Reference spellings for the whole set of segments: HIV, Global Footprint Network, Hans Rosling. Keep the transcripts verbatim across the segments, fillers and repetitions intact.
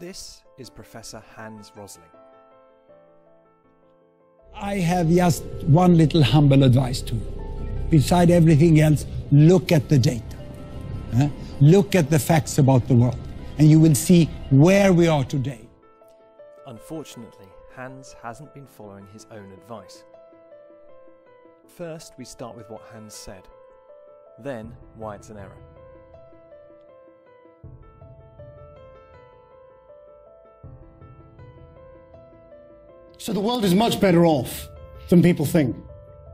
This is Professor Hans Rosling. I have just one little humble advice to you. Beside everything else, look at the data. Huh? Look at the facts about the world, and you will see where we are today. Unfortunately, Hans hasn't been following his own advice. First, we start with what Hans said, then why it's an error. So the world is much better off than people think.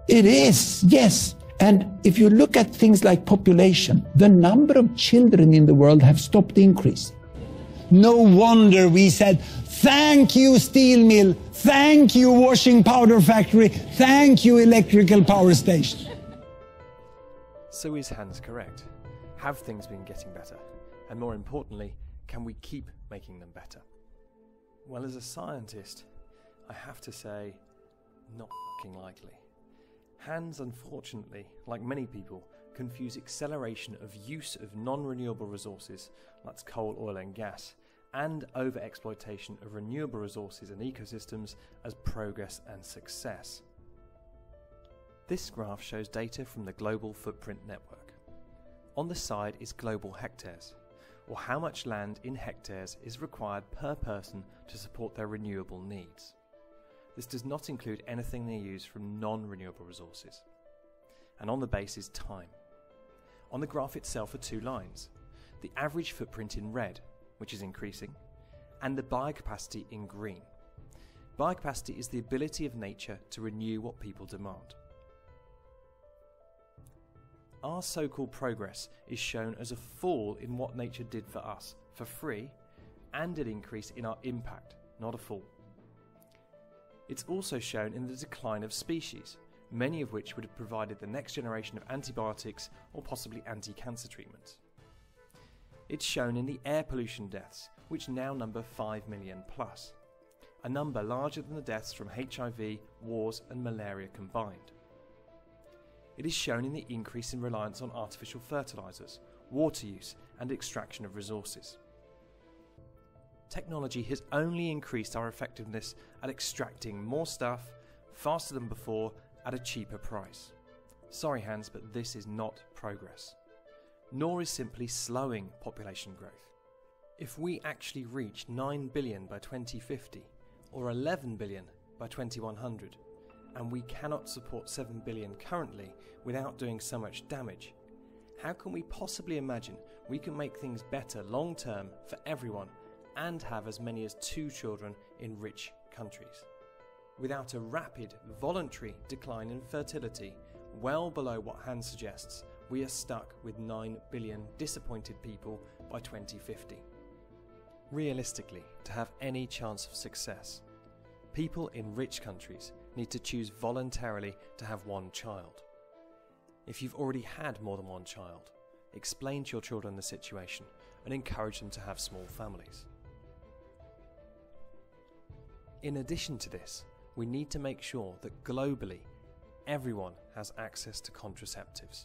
It is, yes. And if you look at things like population, the number of children in the world have stopped increasing. No wonder we said, thank you steel mill, thank you washing powder factory, thank you electrical power station. So is Hans correct? Have things been getting better? And more importantly, can we keep making them better? Well, as a scientist, I have to say, not fucking likely. Hans, unfortunately, like many people, confuse acceleration of use of non-renewable resources, that's coal, oil and gas, and over-exploitation of renewable resources and ecosystems as progress and success. This graph shows data from the Global Footprint Network. On the side is global hectares, or how much land in hectares is required per person to support their renewable needs. This does not include anything they use from non-renewable resources. And on the base is time. On the graph itself are two lines, the average footprint in red, which is increasing, and the biocapacity in green. Biocapacity is the ability of nature to renew what people demand. Our so-called progress is shown as a fall in what nature did for us, for free, and an increase in our impact, not a fall. It's also shown in the decline of species, many of which would have provided the next generation of antibiotics or possibly anti-cancer treatments. It's shown in the air pollution deaths, which now number five million plus, a number larger than the deaths from H I V, wars and malaria combined. It is shown in the increase in reliance on artificial fertilizers, water use and extraction of resources. Technology has only increased our effectiveness at extracting more stuff, faster than before, at a cheaper price. Sorry Hans, but this is not progress. Nor is simply slowing population growth. If we actually reach nine billion by twenty fifty, or eleven billion by twenty-one hundred, and we cannot support seven billion currently without doing so much damage, how can we possibly imagine we can make things better long term for everyone and have as many as two children in rich countries, without a rapid, voluntary decline in fertility, well below what Hans suggests? We are stuck with nine billion disappointed people by twenty fifty. Realistically, to have any chance of success, people in rich countries need to choose voluntarily to have one child. If you've already had more than one child, explain to your children the situation and encourage them to have small families. In addition to this, we need to make sure that globally, everyone has access to contraceptives.